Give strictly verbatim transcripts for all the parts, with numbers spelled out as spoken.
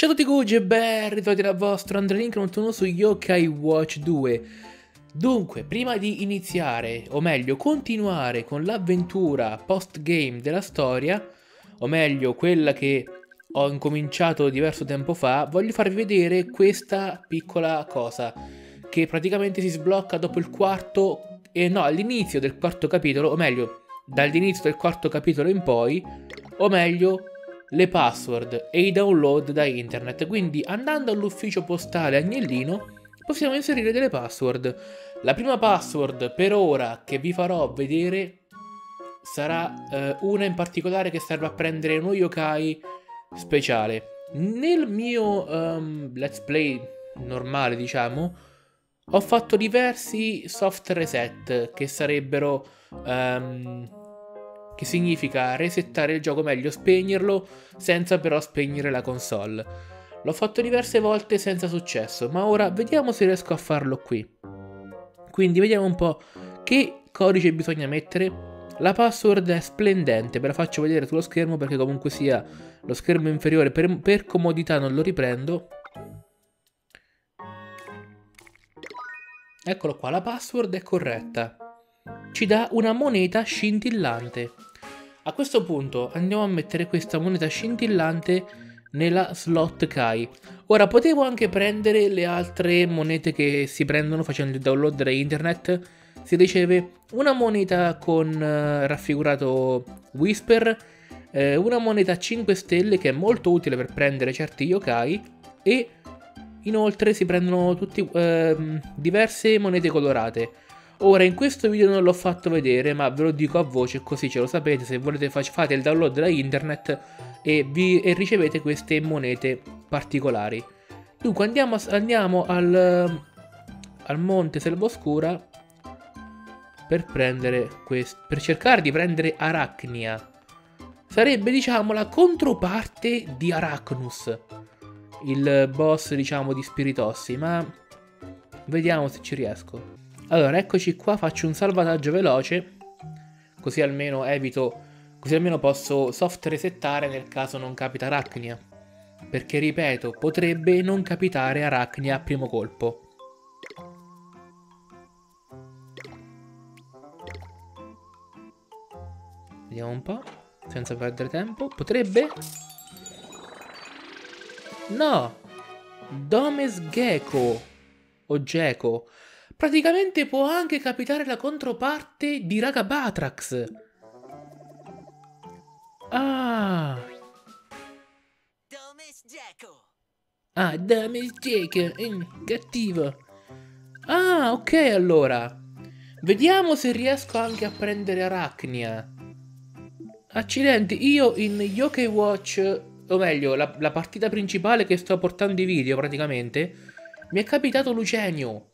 Ciao a tutti Gugi e ben ritrovati dal vostro AndreLink novantuno su Yokai Watch due. Dunque, prima di iniziare, o meglio continuare con l'avventura post-game della storia, o meglio quella che ho incominciato diverso tempo fa, voglio farvi vedere questa piccola cosa che praticamente si sblocca dopo il quarto, eh, no, all'inizio del quarto capitolo, o meglio dall'inizio del quarto capitolo in poi, o meglio le password e i download da internet. Quindi andando all'ufficio postale Agnellino possiamo inserire delle password. La prima password per ora che vi farò vedere sarà eh, una in particolare che serve a prendere uno yokai speciale. Nel mio um, let's play normale, diciamo, ho fatto diversi soft reset che sarebbero um, che significa resettare il gioco, meglio spegnerlo, senza però spegnere la console. L'ho fatto diverse volte senza successo, ma ora vediamo se riesco a farlo qui. Quindi vediamo un po' che codice bisogna mettere. La password è splendente, ve la faccio vedere sullo schermo perché comunque sia lo schermo inferiore, per, per comodità non lo riprendo. Eccolo qua, la password è corretta. Ci dà una moneta scintillante. A questo punto andiamo a mettere questa moneta scintillante nella slot Kai. Ora potevo anche prendere le altre monete che si prendono facendo il download da internet. Si riceve una moneta con eh, raffigurato Whisper, eh, una moneta a cinque stelle che è molto utile per prendere certi yokai, e inoltre si prendono tutti, eh, diverse monete colorate. Ora in questo video non l'ho fatto vedere, ma ve lo dico a voce così ce lo sapete. Se volete fate il download da internet e, vi, e ricevete queste monete particolari. Dunque andiamo, andiamo al, al monte Selvoscura per prendere questo, per cercare di prendere Arachnia. Sarebbe, diciamo, la controparte di Arachnus, il boss, diciamo, di Spiritossi, ma vediamo se ci riesco. Allora, eccoci qua, faccio un salvataggio veloce, così almeno evito, così almeno posso soft resettare nel caso non capita Arachnia, perché ripeto, potrebbe non capitare Arachnia a primo colpo. Vediamo un po', senza perdere tempo, potrebbe... No! Domes Gecko, o Gecko. Praticamente può anche capitare la controparte di Raga Batrax. Ah, ah Domes Gecko, mm, cattivo. Ah, ok, allora vediamo se riesco anche a prendere Arachnia. Accidenti, io in Yokai Watch, o meglio, la, la partita principale che sto portando i video praticamente, mi è capitato Lucenio,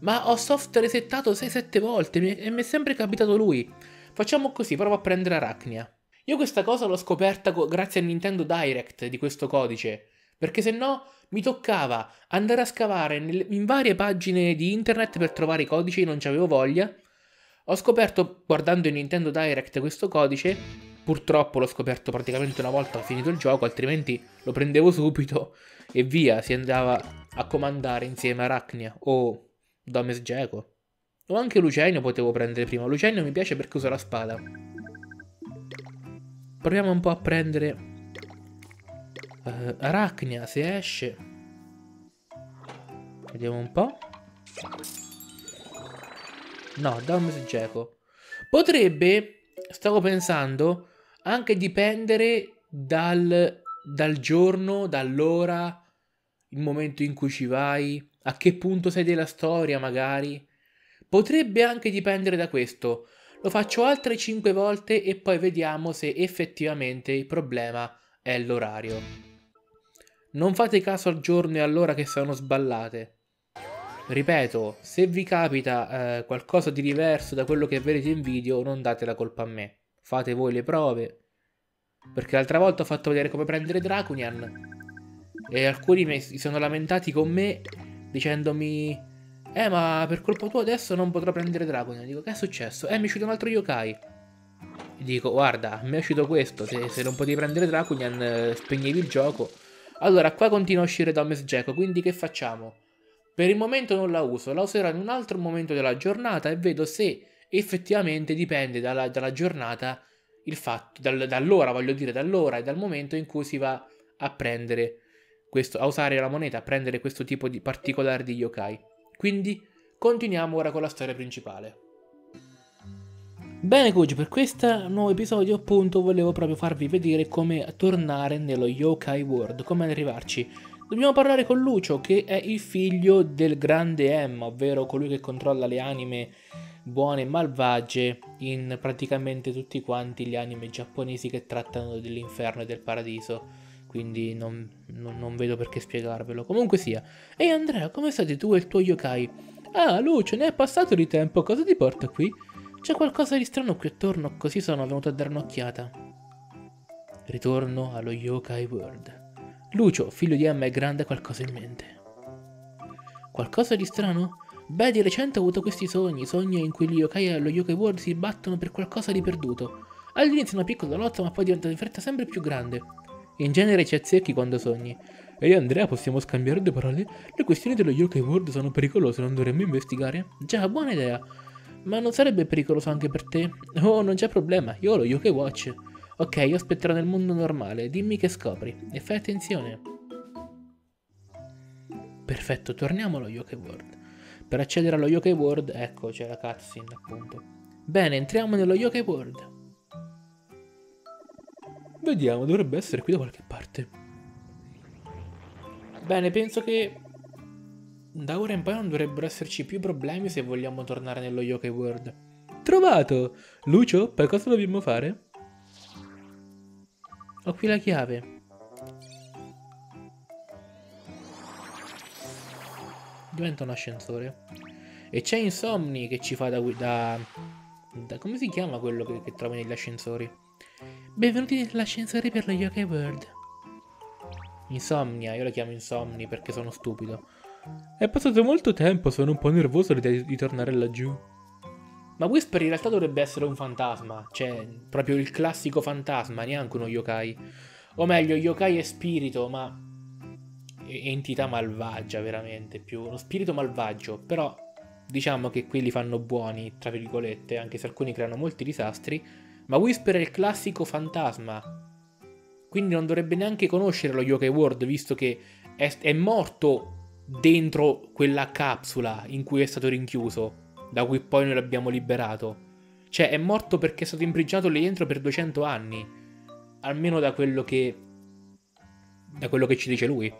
ma ho soft resettato sei sette volte e mi è sempre capitato lui. Facciamo così, provo a prendere Arachnia. Io questa cosa l'ho scoperta grazie al Nintendo Direct di questo codice, perché se no mi toccava andare a scavare in varie pagine di internet per trovare i codici, non ci avevo voglia. Ho scoperto guardando il Nintendo Direct questo codice, purtroppo l'ho scoperto praticamente una volta finito il gioco, altrimenti lo prendevo subito e via, si andava a comandare insieme a Arachnia o... Domes Gecko. O anche Lucenio potevo prendere prima. Lucenio mi piace perché usa la spada. Proviamo un po' a prendere uh, Arachnia se esce. Vediamo un po'. No, Domes Gecko. Potrebbe, stavo pensando, anche dipendere dal, dal giorno, dall'ora, il momento in cui ci vai, a che punto sei della storia magari. Potrebbe anche dipendere da questo. Lo faccio altre cinque volte e poi vediamo se effettivamente il problema è l'orario. Non fate caso al giorno e all'ora che sono sballate. Ripeto, se vi capita eh, qualcosa di diverso da quello che vedete in video, non date la colpa a me. Fate voi le prove. Perché l'altra volta ho fatto vedere come prendere Dracunian e alcuni mi sono lamentati con me dicendomi: eh, ma per colpa tua adesso non potrò prendere Draconian. Dico: che è successo? Eh, mi è uscito un altro yokai. Dico: guarda, mi è uscito questo. Se, se non potevi prendere Draconian, eh, spegnevi il gioco. Allora, qua continua a uscire da Miss Gecko, quindi che facciamo? Per il momento non la uso, la userò in un altro momento della giornata e vedo se effettivamente dipende dalla, dalla giornata il fatto, dal, dall'ora voglio dire, dall'ora e dal momento in cui si va a prendere questo, a usare la moneta, a prendere questo tipo di particolare di yokai. Quindi continuiamo ora con la storia principale. Bene Cugi, per questo nuovo episodio appunto volevo proprio farvi vedere come tornare nello Yokai World, come arrivarci. Dobbiamo parlare con Lucio, che è il figlio del grande Emma, ovvero colui che controlla le anime buone e malvagie in praticamente tutti quanti gli anime giapponesi che trattano dell'inferno e del paradiso. Quindi non, non, non vedo perché spiegarvelo. Comunque sia. Ehi Andrea, come stai tu e il tuo yokai? Ah Lucio, ne è passato di tempo, cosa ti porta qui? C'è qualcosa di strano qui attorno, così sono venuto a dare un'occhiata. Ritorno allo Yokai World. Lucio, figlio di Emma, è grande, qualcosa in mente. Qualcosa di strano? Beh, di recente ho avuto questi sogni, sogni in cui gli yokai allo Yokai World si battono per qualcosa di perduto. All'inizio è una piccola lotta, ma poi diventa in fretta sempre più grande. In genere ci azzecchi quando sogni. E io, Andrea, possiamo scambiare due parole? Le questioni dello Yokai World sono pericolose, non dovremmo investigare? Già, buona idea. Ma non sarebbe pericoloso anche per te? Oh, non c'è problema, io ho lo Yokai Watch. Ok, io aspetterò nel mondo normale, dimmi che scopri, e fai attenzione. Perfetto, torniamo allo Yokai World. Per accedere allo Yokai World, ecco, c'è la cutscene appunto. Bene, entriamo nello Yokai World. Vediamo, dovrebbe essere qui da qualche parte. Bene, penso che da ora in poi non dovrebbero esserci più problemi se vogliamo tornare nello Yokai World. Trovato! Lucio, per cosa dobbiamo fare? Ho qui la chiave. Diventa un ascensore. E c'è Insomni che ci fa da, da, da... come si chiama quello che, che trovi negli ascensori? Benvenuti nell'ascensore per lo Yokai World. Insomnia, io la chiamo Insomni perché sono stupido. È passato molto tempo, sono un po' nervoso di, di tornare laggiù. Ma Whisper in realtà dovrebbe essere un fantasma, cioè proprio il classico fantasma, neanche uno yokai. O meglio, yokai è spirito, ma è entità malvagia veramente, più uno spirito malvagio. Però diciamo che quelli fanno buoni, tra virgolette, anche se alcuni creano molti disastri. Ma Whisper è il classico fantasma, quindi non dovrebbe neanche conoscere lo Yokai World, visto che è, è morto dentro quella capsula in cui è stato rinchiuso, da cui poi noi l'abbiamo liberato. Cioè è morto perché è stato imprigionato lì dentro per duecento anni, almeno da quello che da quello che ci dice lui.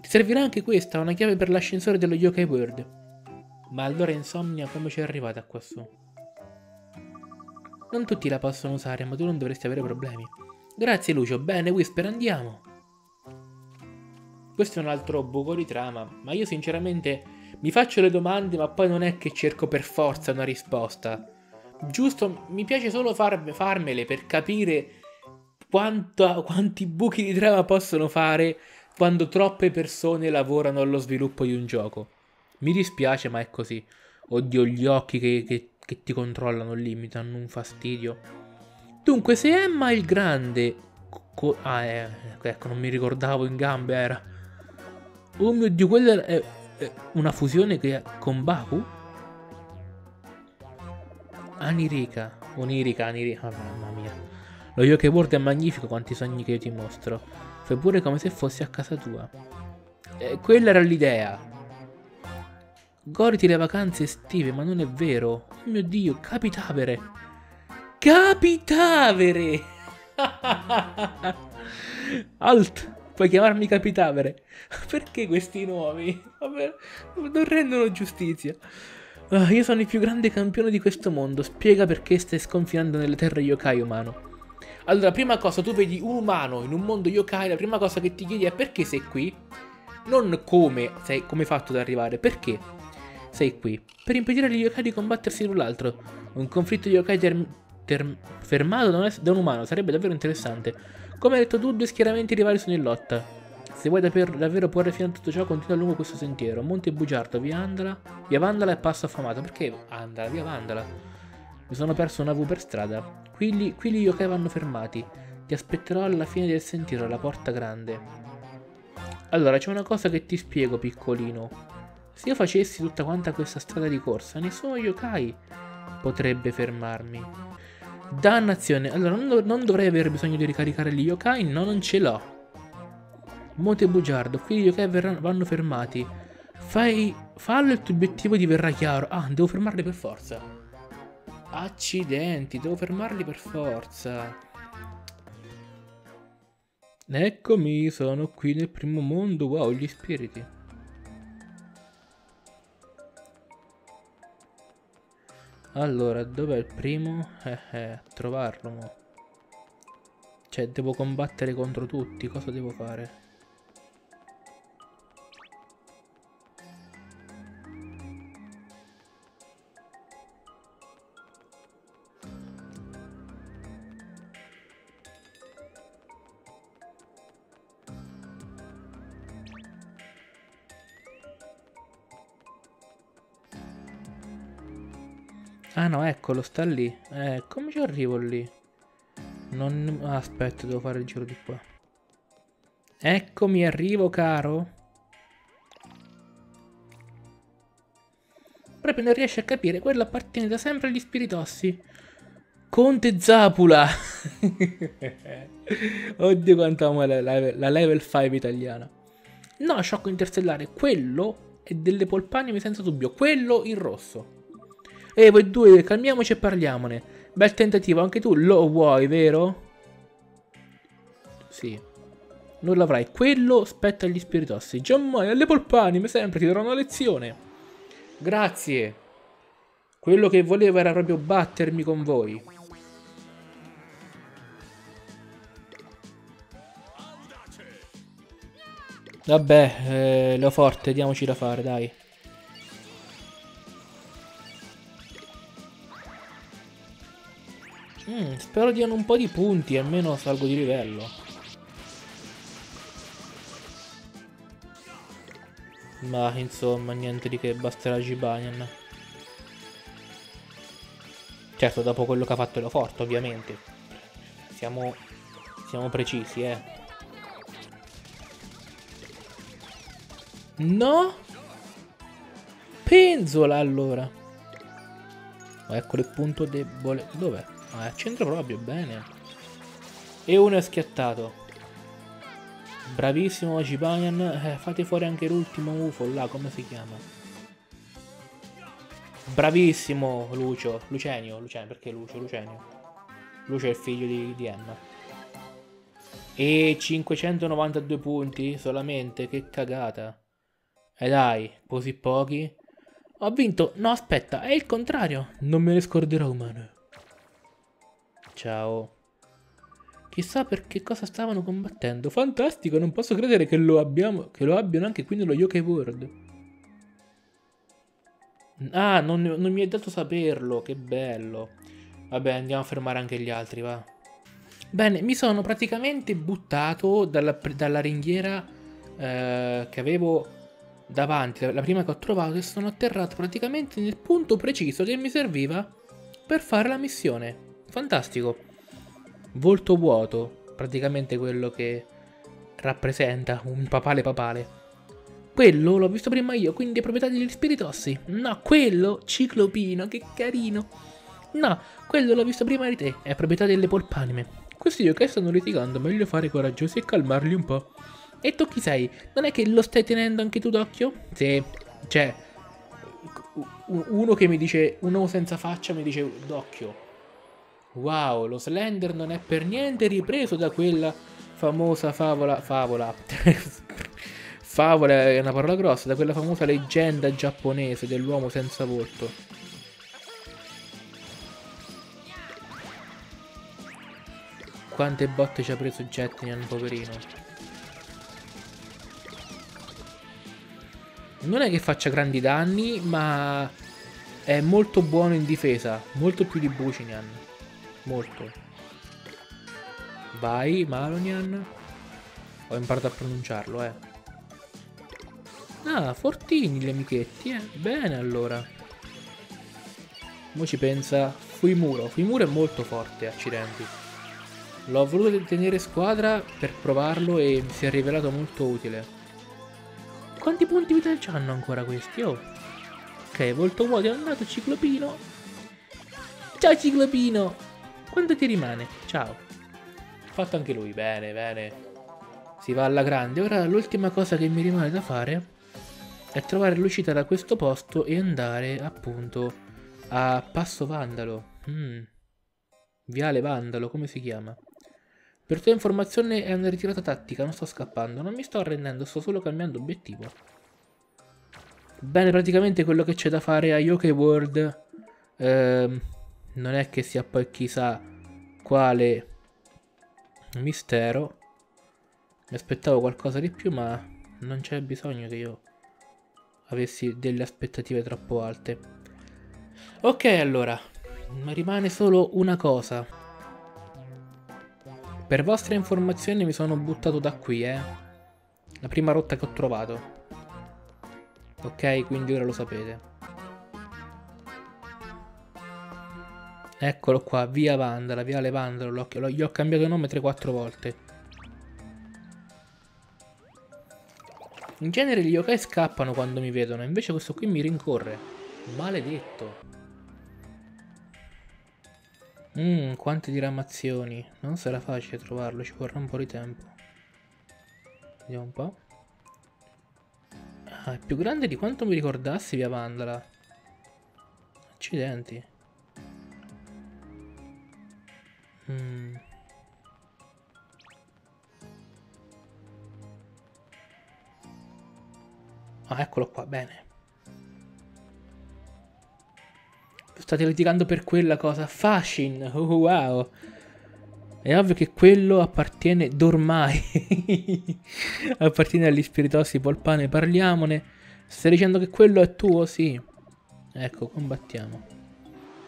Ti servirà anche questa, una chiave per l'ascensore dello Yokai World. Ma allora Insomnia come ci è arrivata qua su? Non tutti la possono usare, ma tu non dovresti avere problemi. Grazie Lucio. Bene Whisper, andiamo. Questo è un altro buco di trama, ma io sinceramente mi faccio le domande, ma poi non è che cerco per forza una risposta. Giusto, mi piace solo far, farmele per capire quanto, quanti buchi di trama possono fare quando troppe persone lavorano allo sviluppo di un gioco. Mi dispiace, ma è così. Oddio, gli occhi che, che, che ti controllano lì mi danno un fastidio. Dunque, se Emma il grande... Ah, eh, ecco, non mi ricordavo in gambe era. Oh mio Dio, quella è... una fusione che con Baku? Anirika. Onirika, Anirika. Oh, mamma mia. Lo Yokai World è magnifico, quanti sogni che io ti mostro. Fai pure come se fossi a casa tua. Eh, quella era l'idea. Goditi le vacanze estive, ma non è vero. Oh mio Dio, Capitavere. Capitavere! Alt! Puoi chiamarmi Capitavere. Perché questi nomi? Vabbè, non rendono giustizia. Uh, io sono il più grande campione di questo mondo. Spiega perché stai sconfinando nelle terre yokai, umano. Allora, prima cosa, tu vedi un umano in un mondo yokai, la prima cosa che ti chiedi è perché sei qui. Non come sei, come hai fatto ad arrivare, perché sei qui. Per impedire agli yokai di combattersi l'un l'altro. Un conflitto yokai fermato da un, da un umano sarebbe davvero interessante. Come hai detto tu, due schieramenti rivali sono in lotta. Se vuoi davvero, davvero porre fine a tutto ciò, continua lungo questo sentiero. Monte bugiardo, via Andala, via Vandala e passo affamato. Perché Andala, via Vandala? Mi sono perso una V per strada. Qui gli yokai vanno fermati. Ti aspetterò alla fine del sentiero, alla porta grande. Allora, c'è una cosa che ti spiego, piccolino. Se io facessi tutta quanta questa strada di corsa, nessuno yokai potrebbe fermarmi. Dannazione. Allora, non, dov non dovrei avere bisogno di ricaricare gli yokai. No, non ce l'ho. Monte bugiardo. Qui gli yokai verranno, vanno fermati. Fai... Fallo e il tuo obiettivo ti verrà chiaro. Ah, devo fermarli per forza. Accidenti, devo fermarli per forza. Eccomi, sono qui nel primo mondo. Wow, gli spiriti. Allora, dov'è il primo? Eh eh, trovarlo mo. Cioè, devo combattere contro tutti. Cosa devo fare? Ah no, eccolo, sta lì. Eh, come ci arrivo lì? Non... Aspetta, devo fare il giro di qua. Eccomi, arrivo, caro. Proprio non riesce a capire, quello appartiene da sempre agli Spiritossi. Conte Zapula! Oddio quanto amo la, la, la level cinque italiana. No, sciocco interstellare, quello è delle polpanime senza dubbio, quello in rosso. E voi due, calmiamoci e parliamone. Bel tentativo, anche tu lo vuoi, vero? Sì. Non l'avrai. Quello spetta agli Spiritossi. Giammai, alle polpanime, sempre ti darò una lezione. Grazie. Quello che volevo era proprio battermi con voi. Vabbè, eh, lo forte, diamoci da fare, dai. Mm, spero diano un po' di punti, almeno salgo di livello. Ma insomma, niente di che, basterà Jibanyan. Certo, dopo quello che ha fatto lo forte, ovviamente. Siamo, siamo precisi, eh. No? Penzola, allora. Ecco il punto debole. Dov'è? Ah, centro proprio, bene. E uno è schiattato. Bravissimo Jibanyan. Eh, fate fuori anche l'ultimo UFO là, come si chiama? Bravissimo Lucio. Lucenio, Lucenio, perché Lucio? Lucenio. Lucio è il figlio di, di Emma. E cinquecentonovantadue punti solamente, che cagata. E eh dai, così pochi. Ho vinto, no aspetta, è il contrario. Non me ne scorderò umano. Ciao. Chissà per che cosa stavano combattendo. Fantastico, non posso credere che lo, abbiamo, che lo abbiano anche qui nello Yokai World. Ah, non, non mi è dato saperlo, che bello. Vabbè, andiamo a fermare anche gli altri, va. Bene, mi sono praticamente buttato dalla, dalla ringhiera eh, che avevo davanti, la prima che ho trovato, e sono atterrato praticamente nel punto preciso che mi serviva per fare la missione. Fantastico. Volto vuoto, praticamente quello che rappresenta un papale papale. Quello l'ho visto prima io, quindi è proprietà degli Spiritossi. No, quello, ciclopino, che carino. No, quello l'ho visto prima di te, è proprietà delle polpanime. Questi yokai stanno litigando, meglio fare coraggiosi e calmarli un po'. E tu chi sei? Non è che lo stai tenendo anche tu d'occhio? Sì, cioè, uno che mi dice, uno senza faccia mi dice d'occhio. Wow, lo Slender non è per niente ripreso da quella famosa favola... Favola... favola è una parola grossa, da quella famosa leggenda giapponese dell'uomo senza volto. Quante botte ci ha preso Jetman, poverino. Non è che faccia grandi danni, ma è molto buono in difesa, molto più di Bushinyan. Molto. Vai, Malonyan. Ho imparato a pronunciarlo, eh. Ah, fortini gli amichetti, eh. Bene, allora. Mo ci pensa Fui muro. Fui muro è molto forte, accidenti. L'ho voluto tenere squadra per provarlo e mi si è rivelato molto utile. Quanti punti vita hanno ancora questi? Oh. Ok, volto vuoto è andato, ciclopino. Ciao ciclopino! Quanto ti rimane? Ciao. Fatto anche lui, bene, bene. Si va alla grande. Ora l'ultima cosa che mi rimane da fare è trovare l'uscita da questo posto e andare appunto a Passo Vandalo. Mm. Viale Vandalo, come si chiama? Per tua informazione è una ritirata tattica, non sto scappando, non mi sto arrendendo, sto solo cambiando obiettivo. Bene, praticamente quello che c'è da fare a Yokai World ehm, non è che sia poi chissà quale mistero. Mi aspettavo qualcosa di più, ma non c'è bisogno che io avessi delle aspettative troppo alte. Ok, allora, ma rimane solo una cosa. Per vostra informazione mi sono buttato da qui, eh. La prima rotta che ho trovato. Ok, quindi ora lo sapete. Eccolo qua, via Vandala, viale Vandalo. Gli ho cambiato nome tre quattro volte. In genere gli yokai scappano quando mi vedono, invece questo qui mi rincorre. Maledetto. Mmm, quante diramazioni. Non sarà facile trovarlo, ci vorrà un po' di tempo. Vediamo un po'. Ah, è più grande di quanto mi ricordassi via Vandala. Accidenti. Mm. Ah, eccolo qua, bene. State litigando per quella cosa. Fascin, oh, wow. È ovvio che quello appartiene Dormai. Appartiene agli Spiritossi, polpane, parliamone. Stai dicendo che quello è tuo? Sì. Ecco, combattiamo.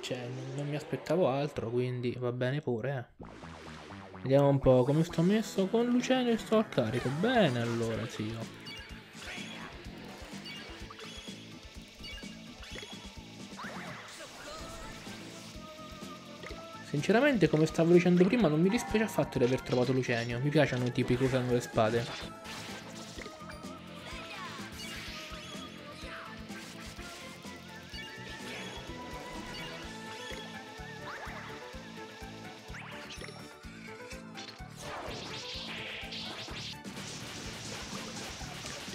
Cioè, non mi aspettavo altro, quindi va bene pure, eh. Vediamo un po' come sto messo con Lucenio e sto al carico. Bene, allora, zio. Sinceramente, come stavo dicendo prima, non mi dispiace affatto di aver trovato Lucenio. Mi piacciono i tipi che usano le spade.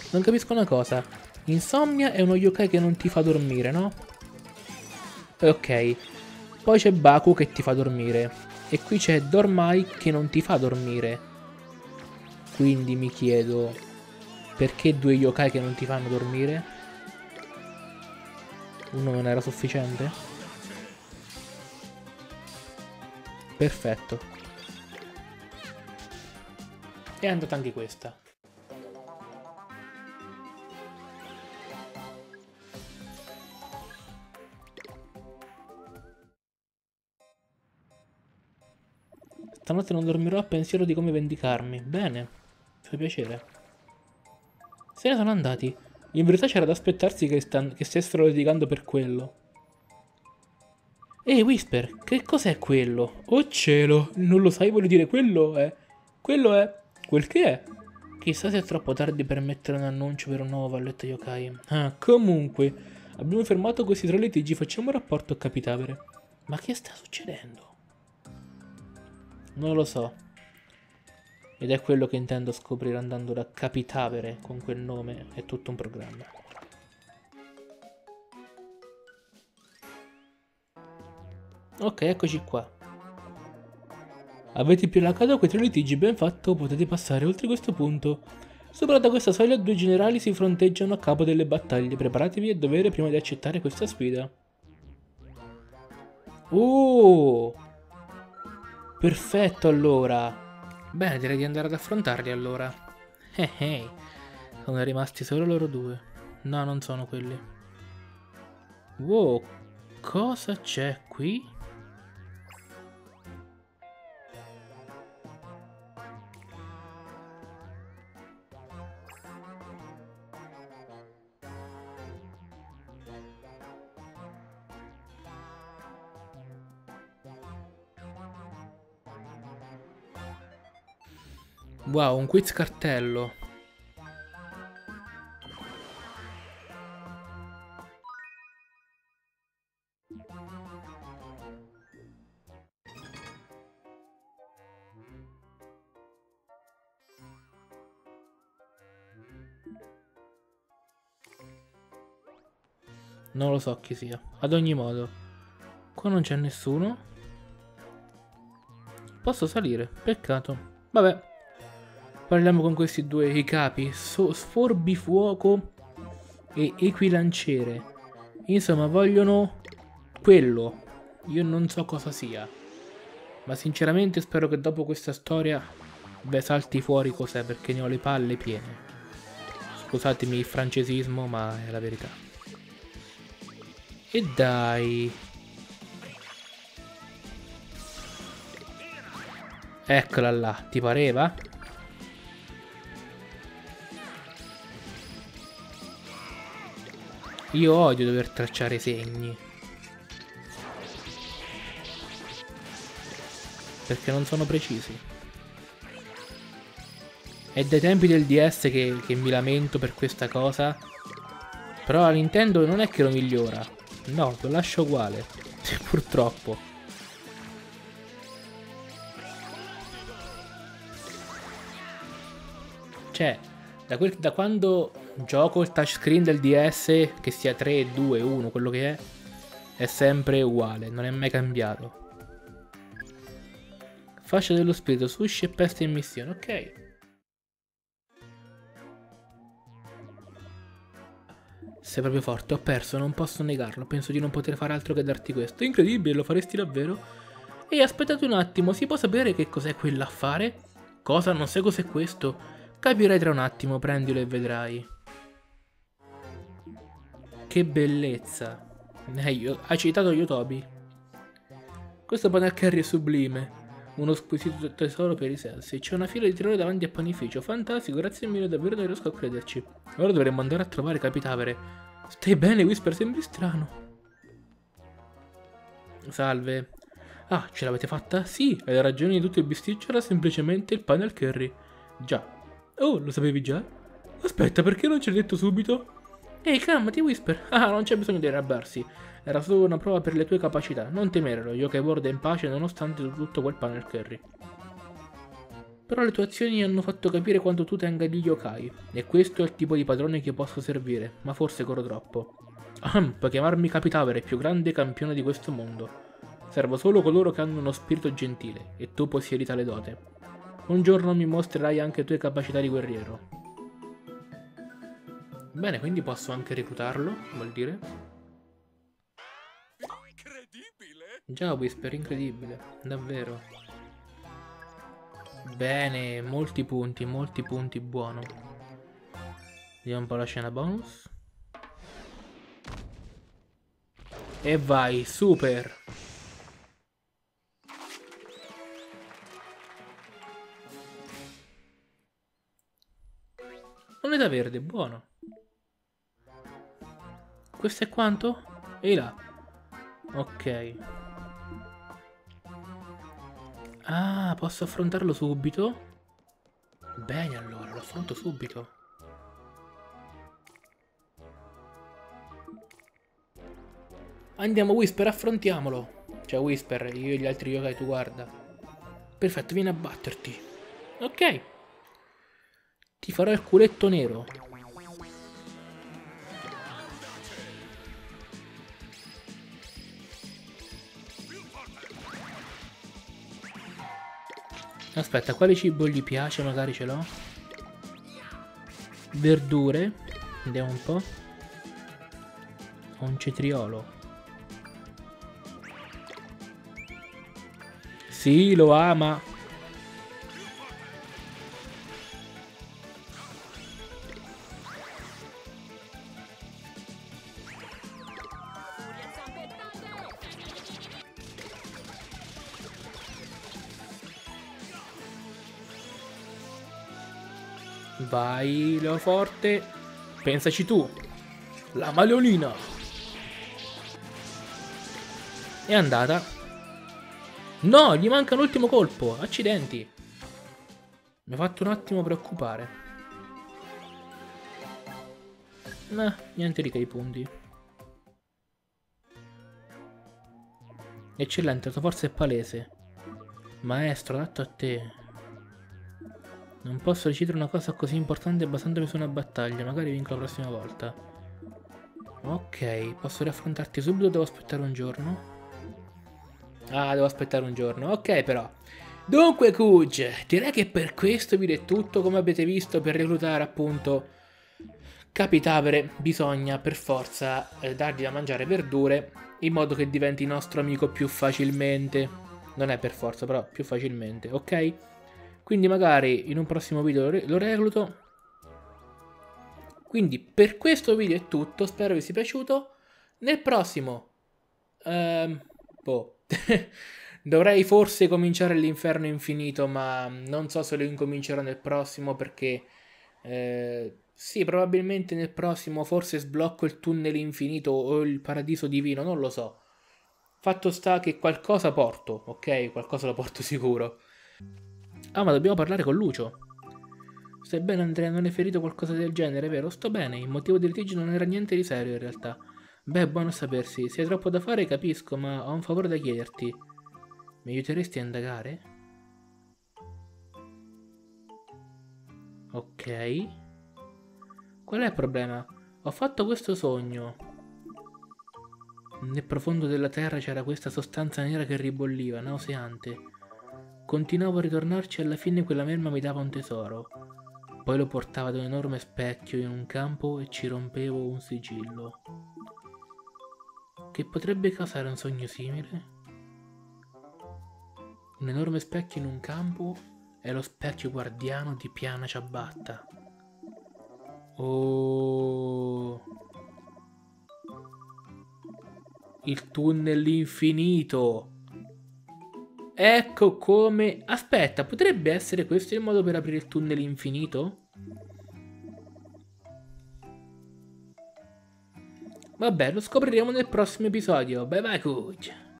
Non capisco una cosa. Insomnia è uno yokai che non ti fa dormire, no? Ok. Poi c'è Baku che ti fa dormire. E qui c'è Dormai che non ti fa dormire. Quindi mi chiedo, perché due yokai che non ti fanno dormire? Uno non era sufficiente? Perfetto. E è andata anche questa. Stanotte non dormirò a pensiero di come vendicarmi. Bene, fa piacere. Se ne sono andati. In verità c'era da aspettarsi che, che stessero litigando per quello. Ehi, Whisper, che cos'è quello? Oh cielo, non lo sai, voglio dire, quello è... Quello è... Quel che è? Chissà se è troppo tardi per mettere un annuncio per un nuovo valletto yokai. Ah, comunque, abbiamo fermato questi tre litigi, facciamo un rapporto a Capitavere. Ma che sta succedendo? Non lo so. Ed è quello che intendo scoprire andando da Capitavere. Con quel nome è tutto un programma. Ok, eccoci qua. Avete placato quei tre litigi, ben fatto. Potete passare oltre questo punto. Superata questa soglia, due generali si fronteggiano a capo delle battaglie. Preparatevi a dovere prima di accettare questa sfida. Oh! Perfetto, allora. Bene, direi di andare ad affrontarli, allora. Eh, eh. Sono rimasti solo loro due. No, non sono quelli. Wow, cosa c'è qui? Wow, un quiz cartello. Non lo so chi sia. Ad ogni modo, qua non c'è nessuno. Posso salire, peccato. Vabbè, parliamo con questi due i capi, so, Sforbifuoco e Equilanciere. Insomma, vogliono quello. Io non so cosa sia, ma sinceramente spero che dopo questa storia, beh, salti fuori cos'è, perché ne ho le palle piene. Scusatemi il francesismo, ma è la verità. E dai. Eccola là, ti pareva? Io odio dover tracciare segni, perché non sono precisi. È dai tempi del D S che, che mi lamento per questa cosa. Però la Nintendo non è che lo migliora. No, lo lascio uguale. Purtroppo. Cioè, da, quel, da quando gioco il touchscreen del D S, che sia tre, due, uno, quello che è, è sempre uguale, non è mai cambiato. Fascia dello spirito, sushi e peste in missione, ok. Sei proprio forte, ho perso, non posso negarlo. Penso di non poter fare altro che darti questo. Incredibile, lo faresti davvero? Ehi, aspettate un attimo, si può sapere che cos'è quell'affare? Cosa? Non sai cos'è questo? Capirai tra un attimo, prendilo e vedrai. Che bellezza. Eh, io... Hai citato Yotobi. Questo panel curry è sublime. Uno squisito tesoro per i sensi. C'è una fila di terrore davanti al panificio. Fantastico, grazie mille, davvero non riesco a crederci. Ora dovremmo andare a trovare Capitavere. Stai bene, Whisper, sembri strano. Salve. Ah, ce l'avete fatta? Sì, hai ragione, di tutto il bisticcio era semplicemente il pane al curry. Già. Oh, lo sapevi già? Aspetta, perché non ce l'hai detto subito? Ehi, calmati, Whisper. Ah, non c'è bisogno di arrabbiarsi. Era solo una prova per le tue capacità, non temere, lo Yokai World è in pace nonostante tutto quel panel curry. Però le tue azioni hanno fatto capire quanto tu tenga gli yokai, e questo è il tipo di padrone che posso servire, ma forse corro troppo. Ahem, puoi chiamarmi Capitavere, più grande campione di questo mondo. Servo solo coloro che hanno uno spirito gentile, e tu possiedi tale dote. Un giorno mi mostrerai anche le tue capacità di guerriero. Bene, quindi posso anche reclutarlo, vuol dire... Già, Whisper, incredibile, davvero. Bene, molti punti, molti punti, buono. Vediamo un po' la scena bonus. E vai, super. Moneta verde, buono. Questo è quanto? E là. Ok. Ah, posso affrontarlo subito? Bene, allora, lo affronto subito. Andiamo, Whisper, affrontiamolo. Cioè, Whisper, io e gli altri yokai, tu guarda. Perfetto, vieni a batterti. Ok. Ti farò il culetto nero. Aspetta, quale cibo gli piace? Magari ce l'ho. Verdure. Vediamo un po'. Ho un cetriolo. Sì, lo ama. Vai, Leo Forte. Pensaci tu. La maleolina. È andata. No, gli manca l'ultimo colpo. Accidenti. Mi ha fatto un attimo preoccupare. Ma niente di che i punti. Eccellente, la tua forza è palese. Maestro, adatto a te. Non posso decidere una cosa così importante basandomi su una battaglia, magari vinco la prossima volta. Ok, posso riaffrontarti subito o devo aspettare un giorno? Ah, devo aspettare un giorno. Ok, però. Dunque, Kuj, direi che per questo video è tutto. Come avete visto, per reclutare appunto Capitavere bisogna per forza eh, dargli da mangiare verdure, in modo che diventi nostro amico più facilmente. Non è per forza, però più facilmente, ok? Quindi magari in un prossimo video lo, re lo recluto. Quindi per questo video è tutto. Spero vi sia piaciuto. Nel prossimo... Ehm... Boh... Dovrei forse cominciare l'inferno infinito, ma non so se lo incomincerò nel prossimo perché... Eh, sì, probabilmente nel prossimo forse sblocco il tunnel infinito o il paradiso divino, non lo so. Fatto sta che qualcosa porto, ok? Qualcosa lo porto sicuro. Ah, ma dobbiamo parlare con Lucio. Stai bene, Andrea? Non è ferito qualcosa del genere, vero? Sto bene, il motivo del litigio non era niente di serio in realtà. Beh, buono a sapersi. Se hai troppo da fare capisco, ma ho un favore da chiederti. Mi aiuteresti a indagare? Ok. Qual è il problema? Ho fatto questo sogno. Nel profondo della terra c'era questa sostanza nera che ribolliva, nauseante. Continuavo a ritornarci e alla fine quella melma mi dava un tesoro. Poi lo portavo ad un enorme specchio in un campo e ci rompevo un sigillo. Che potrebbe causare un sogno simile? Un enorme specchio in un campo è lo specchio guardiano di Piana Ciabatta. Oh, il tunnel infinito. Ecco come... Aspetta, potrebbe essere questo il modo per aprire il tunnel infinito? Vabbè, lo scopriremo nel prossimo episodio. Bye bye, Kuj.